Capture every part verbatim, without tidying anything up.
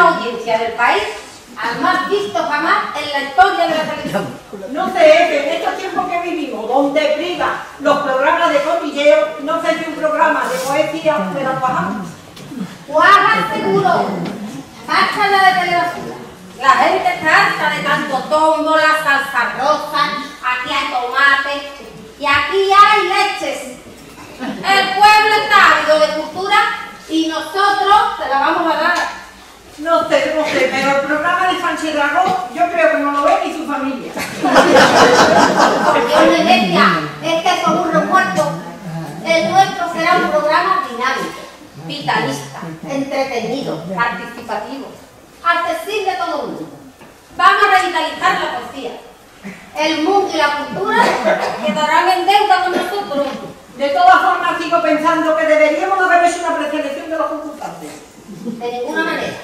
una audiencia del país al más visto jamás en la historia de la televisión. No sé, en estos tiempos que vivimos, donde privan los programas de cotilleo, no sé si un programa de poesía, pero cuajan. Cuajan seguro. Basta la de televisión. La gente está harta de tanto tómbola, salsa rosa, aquí hay tomate y aquí hay leches. El pueblo está ávido de cultura y nosotros se la vamos a dar. No sé, no sé, pero el programa de Sánchez Dragón yo creo que no lo ve ni su familia. Porque una iglesia es que son un recuerdo. El nuestro será un programa dinámico, vitalista, entretenido, participativo, accesible a todo el mundo. Vamos a revitalizar la poesía. El mundo y la cultura quedarán en deuda con nosotros. De todas formas sigo pensando que deberíamos haber hecho una preselección de los concursantes. De ninguna manera.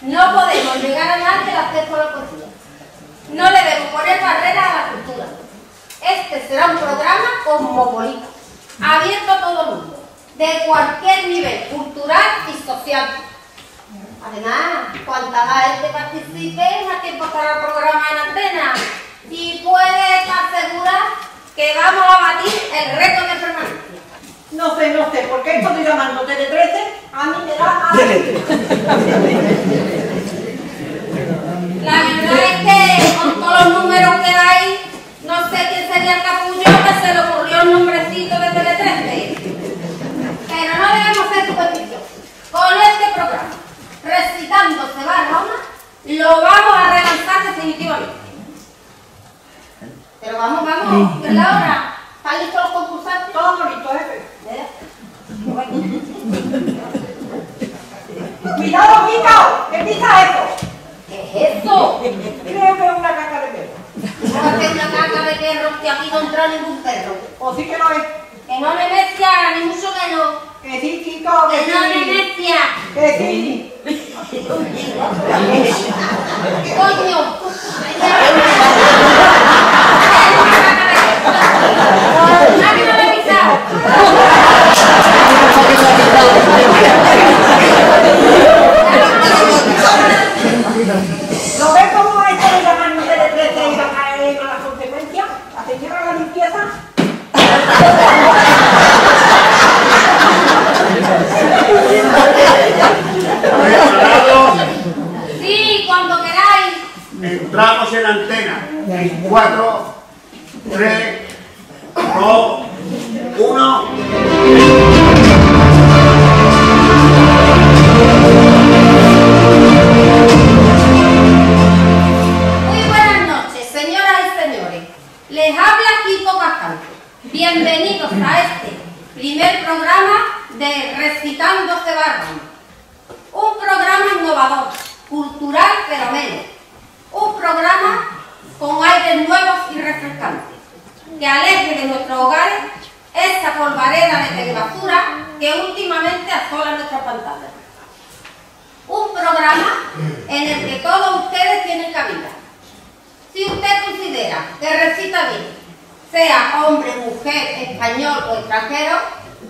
No podemos llegar a nadie el acceso a la poesía. No le debemos poner barreras a la cultura. Este será un programa cosmopolita, abierto a todo el mundo, de cualquier nivel cultural y social. Además, cuanta más gente participe, más tiempo estará el programa en antena. Y puede estar segura que vamos a batir el reto de permanencia. No sé, no sé, porque esto de llamarnos Tele trece a mí me da a... La verdad es que con todos los números que hay, no sé quién sería el capullo que se le ocurrió el nombrecito de Tele trece. Pero no debemos ser supersticiosos. Con este programa, Recitando se va a Roma, lo vamos a relanzar definitivamente. Pero vamos, vamos, que es la hora. ¿Están listos los concursantes? Todos bonitos, jefe. ¿Eh? ¡Cuidado, Kiko! ¿Qué pisa eso? ¿Qué es eso? Creo que es una caca de perro. No es una caca de perro, que aquí no entra ningún perro. O sí que no es. Que no me necia, ni mucho menos. Que sí, Kiko, que, que sí. Que no me necia. Que sí. ¡Coño! ¡Máquina de pisar! ¿No ves cómo va a estar en la mano de Tele trece y va a caer con las consecuencias? ¿Hace cierra la limpieza? Entramos en antena. En cuatro, tres, dos, uno. Muy buenas noches, señoras y señores. Les habla Kiko Pacante. Bienvenidos a este primer programa de Recitando se va a Roma. Un programa innovador, cultural pero menos. Un programa con aires nuevos y refrescantes, que aleje de nuestros hogares esa polvareda de telebasura que últimamente asola nuestras pantallas. Un programa en el que todos ustedes tienen cabida. Si usted considera que recita bien, sea hombre, mujer, español o extranjero,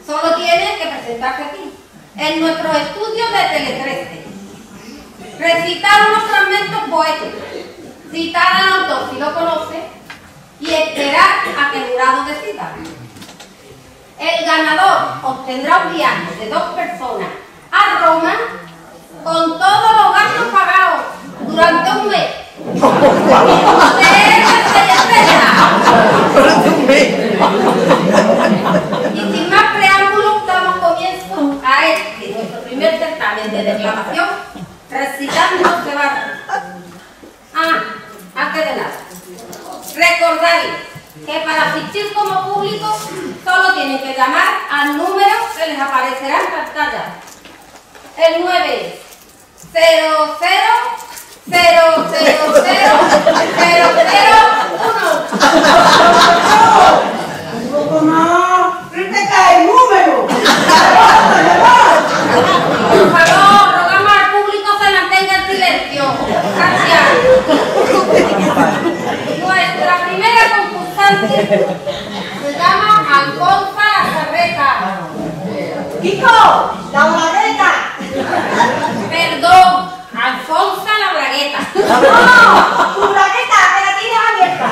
solo tiene que presentarse aquí, en nuestros estudios de Tele trece. Recitar unos fragmentos poéticos, citar al autor si lo conoce y esperar a que el jurado decida. El ganador obtendrá un viaje de dos personas a Roma con todos los gastos pagados durante un mes. ¡Durante un mes! Y sin más preámbulos damos comienzo a este, nuestro primer certamen de declamación. Recitando se va a Roma. Ah, antes de nada, recordáis que para asistir como público solo tienen que llamar al número que les aparecerá en pantalla. El nueve cero cero cero cero cero cero cero uno. ¡No! ¡Ríteca el número! ¡Por favor! Nuestra primera concursante se llama Alfonsa la Carreta. ¡Kiko! ¡La Carreta! Perdón, Alfonso. ¡No! ¡Tu bragueta me la tienes abierta!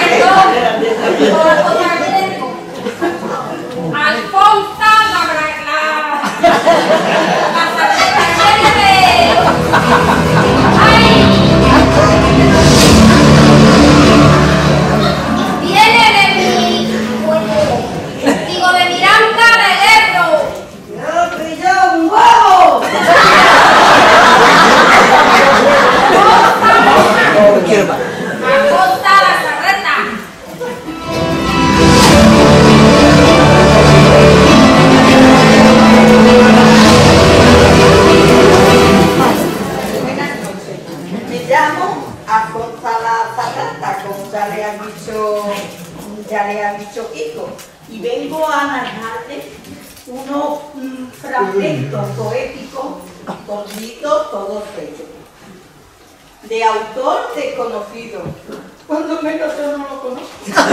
Perdón, por contratiempo. Alfonsa la bragueta. ¡Ay! Ya le ha dicho Kiko, y vengo a narrarles unos um, fragmentos poéticos, cortitos, todos ellos, de autor desconocido. Cuando menos yo no lo conozco.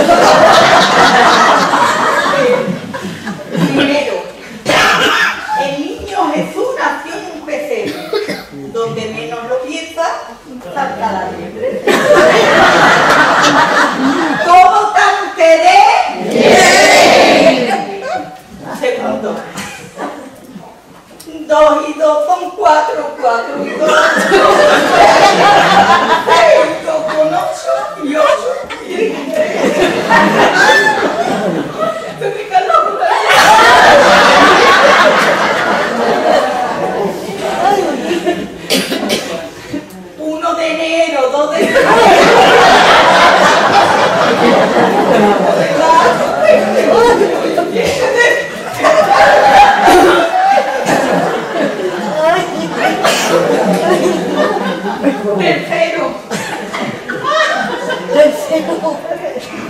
eh, primero, el niño Jesús nació en un pesebre, donde menos lo piensa, salta la liebre. Dos y dos son cuatro, cuatro y dos. Seis y dos con ocho y ocho y tres. ¿Te fijas lo Uno de enero, dos de enero. Tercero. Tercero. Para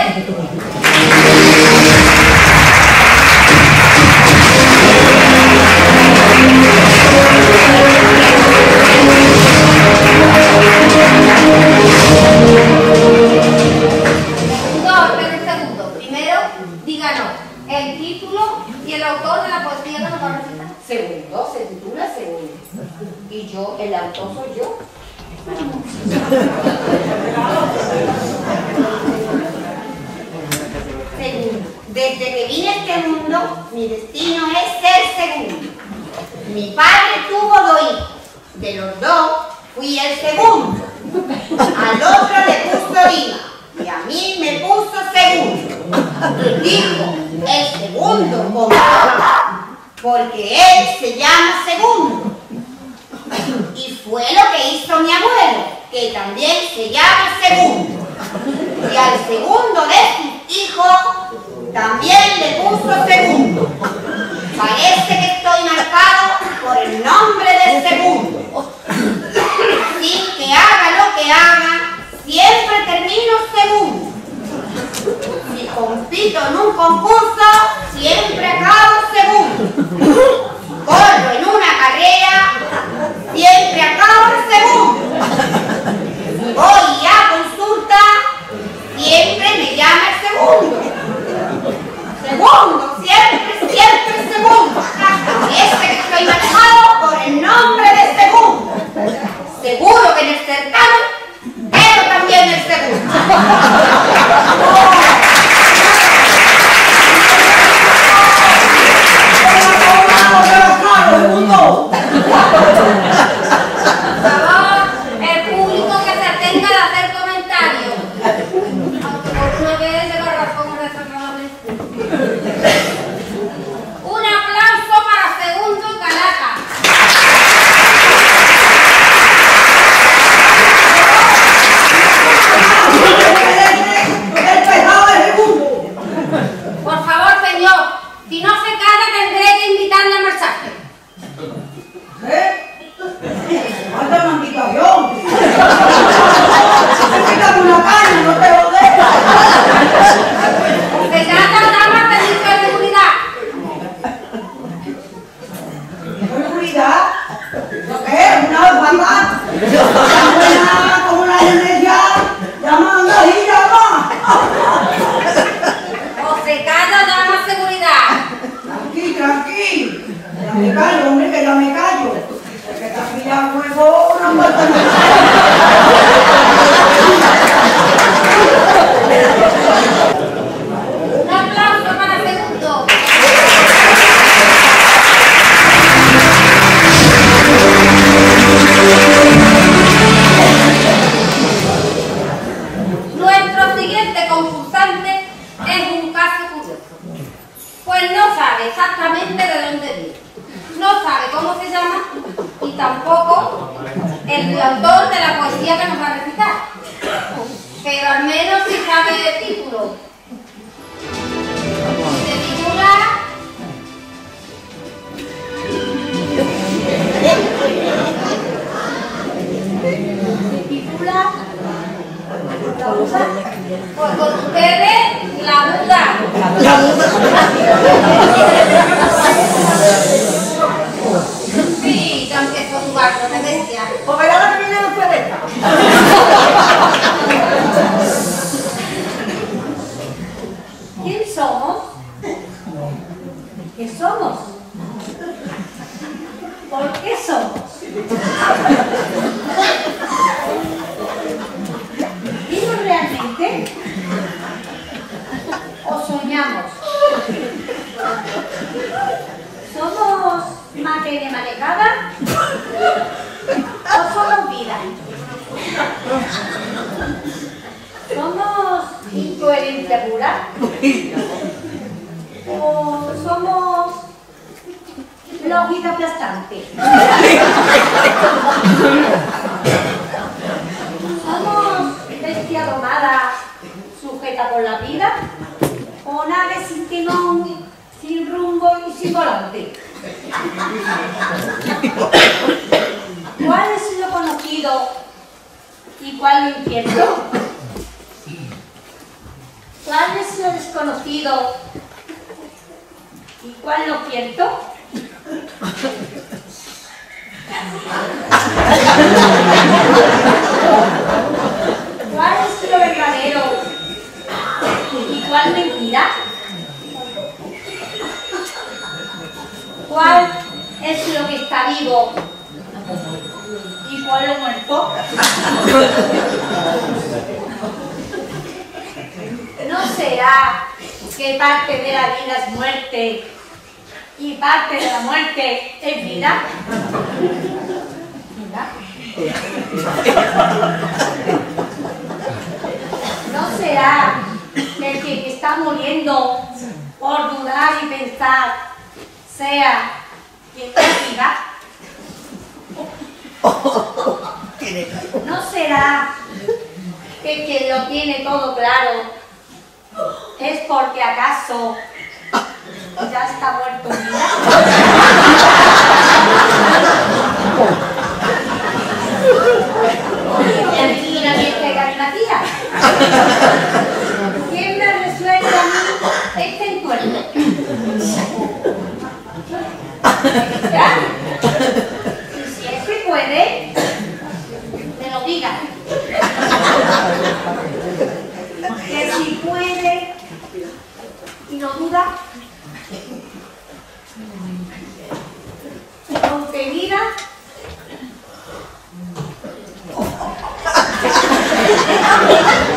él. el título y el autor de la poesía que nos va a recitar. Segundo, se titula Segundo. Y yo, el autor soy yo. Segundo. Desde que vine a este mundo, mi destino es ser segundo. Mi padre tuvo dos hijos. De los dos, fui el segundo. Al otro le puso hija y a mí me puso segundo. Dijo, el segundo, como porque él se llama segundo. Y fue lo que hizo mi abuelo, que también se llama segundo. Y al segundo de su hijo, también le puso segundo. Parece que estoy marcado por el nombre del segundo. Así que haga lo que haga, siempre termino segundo. Si compito en un concurso, siempre acabo segundo. Corro en una carrera, siempre acabo segundo. Voy a consulta, siempre me llama el segundo. Segundo, siempre, siempre segundo. Parece que estoy marcado por el nombre de segundo. Seguro que en el certamen, pero también en el segundo. ¿Cuál mentira? es lo que está vivo. ¿Y cuál es muerto? ¿No será que parte de la vida es muerte y parte de la muerte es vida? ¿No será que el que está muriendo por dudar y pensar sea quien está viva? ¿No será que quien lo tiene todo claro es porque acaso ya está muerto en vida? ¿Quién me resuelve a mí este encuentro? Si es que puede, me lo diga. Que si puede y no duda, aunque mira, ya está muerto.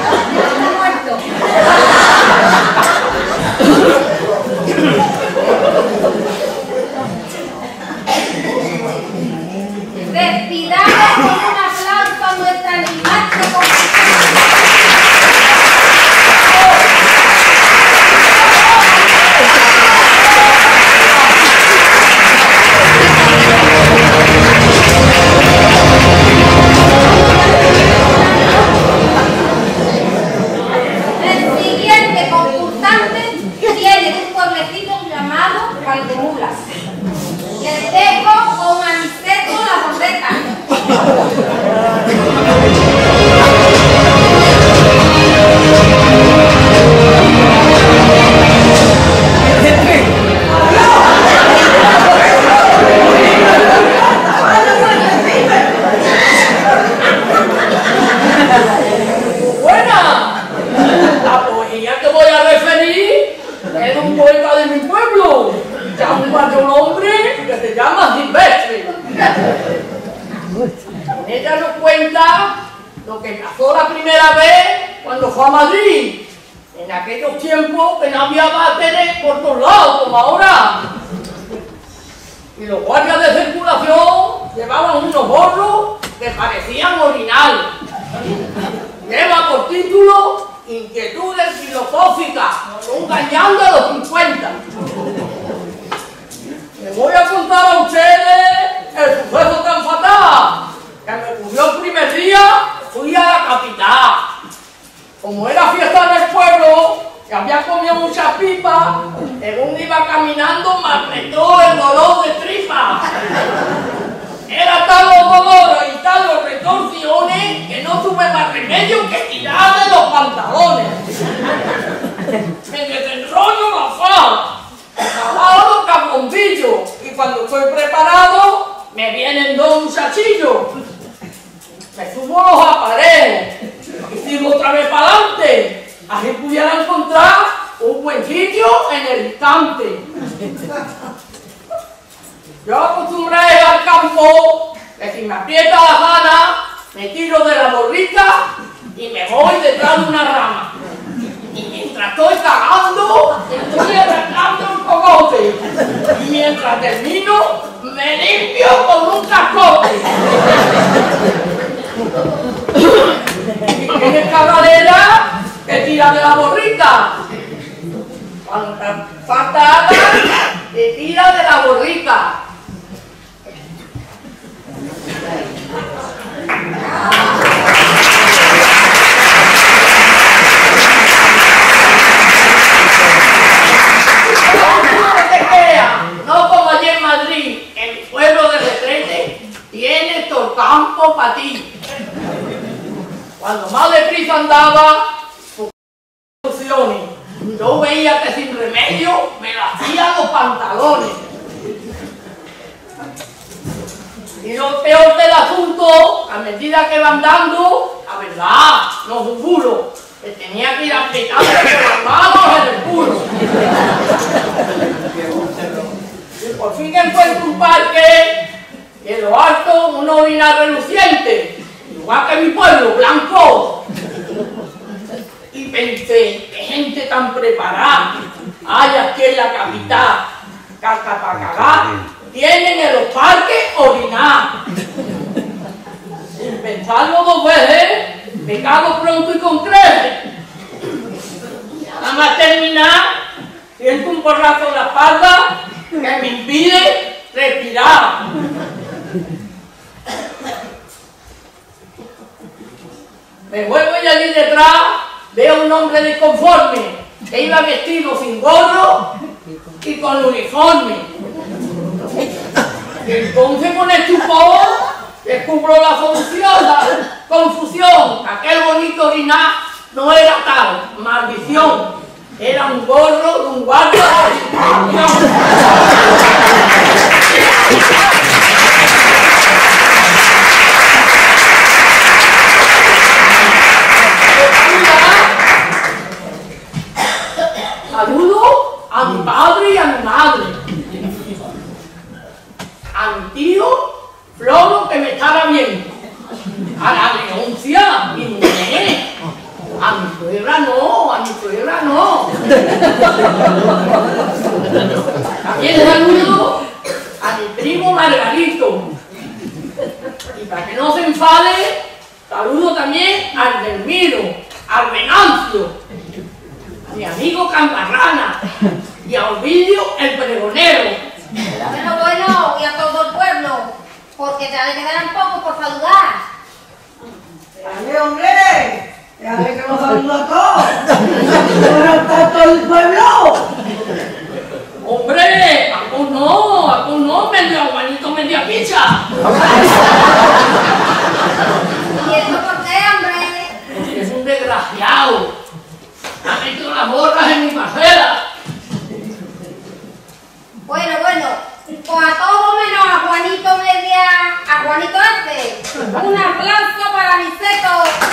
por fin encuentro un parque y en lo alto una orina reluciente, igual que mi pueblo, blanco. Y pensé, qué gente tan preparada hay aquí en la capital, que hasta para cagar tienen en los parques orinar. Sin pensarlo dos veces, me cago pronto y con creces. Nada más terminar, siento un porrazo en la espalda que me impide respirar. Me vuelvo y allí detrás veo un hombre disconforme que iba vestido sin gorro y con uniforme. Y entonces con el chupón descubro la solución, la confusión. Aquel bonito orinar no era tal, maldición. Era un gorro de un guardia. Saludo a mi padre y a mi madre, a mi tío Floro que me estaba viendo, a la renuncia, mi mujer, a mi suegra no, a mi suegra no. También saludo a mi primo Margarito, y para que no se enfade, saludo también al Delmiro, al Venancio, mi amigo Cambarrana y a Ovidio el pregonero. Bueno, bueno, y a todo el pueblo, porque te quedarán pocos por saludar. ¡Dale, hombre! ¡Dale que nos saluda a todos! ¡Ahora está todo el pueblo! ¡Hombre! ¡A vos no! ¡A vos no! ¡Medio aguanito, media picha! ¿Y eso por qué, hombre? Porque es un desgraciado. ¡Ha metido las borras en mi parcela! Bueno, bueno, pues a todo menos a Juanito Media, a Juanito Arte. Un aplauso para mi seco.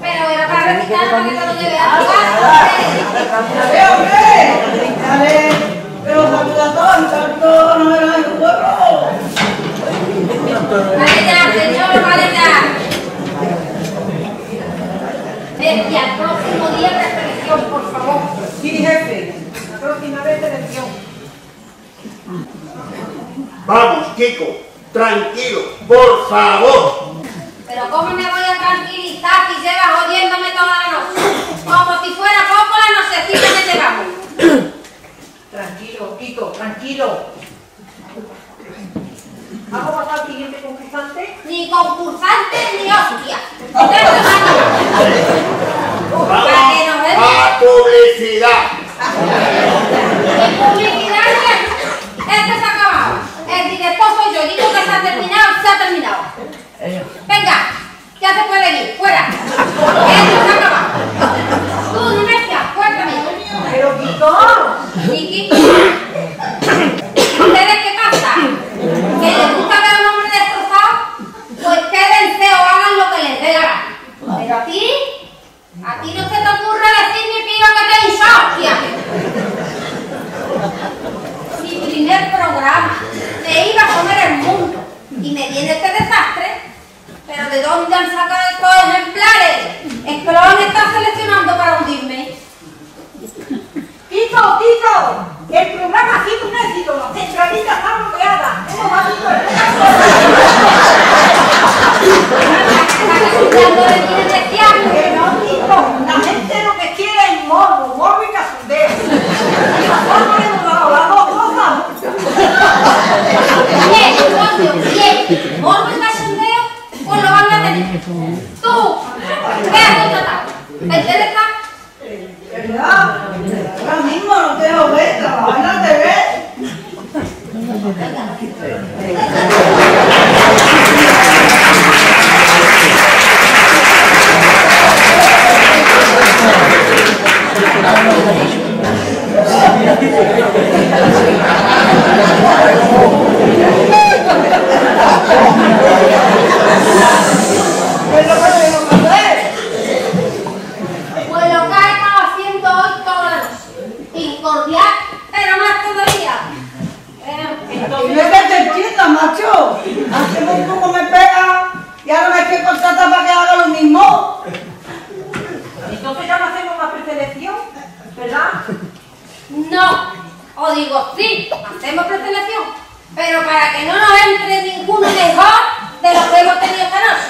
Pero era para recitar para que no llegue a jugar. Y al próximo día reflexión, por favor. Sí, jefe. La próxima vez reflexión. Vamos, Kiko. Tranquilo, por favor. Pero ¿cómo me voy a tranquilizar si llevas jodiéndome toda la noche? Como si fuera poco la nochecita que llevamos. Tranquilo, Kiko, tranquilo. ¿Hago pasar al siguiente concursante? Ni concursante ni hostia. ¡Publicidad! ¡Publicidad! Este se ha acabado. El director soy yo. Digo que se ha terminado, se ha terminado. Venga, ya se puede ir. Fuera. Esto se ha acabado. Tú, no me seas, cuéntame. Pero Kiko. ¿Y Kiko? ¿Ustedes qué cantan? ¿Que les gusta ver a un hombre destrozado? Pues quédense o hagan lo que les dé la gana. Pero a ti, a ti no se te ocurre decir ni pido que te he hinchado, tía. Mi primer programa, me iba a comer el mundo y me viene este desastre. Pero ¿de dónde han sacado estos ejemplares? Es que lo han estado seleccionando para hundirme. Kiko, Kiko, el programa ha sido un éxito, la centralita está bloqueada. Hemos batido el récord. La gente lo que quiere es morbo, morbo y casudeo. Y nosotros hemos dado las dos cosas. Bien, coño, bien. Morbo y casudeo, pues lo van a tener. Tú, ¿qué has contratado? ¿El Teleza? ¿Verdad? Ahora mismo no te lo ves, trabajar en la T V. Pero para que no nos entre ninguno mejor de lo que hemos tenido esta noche.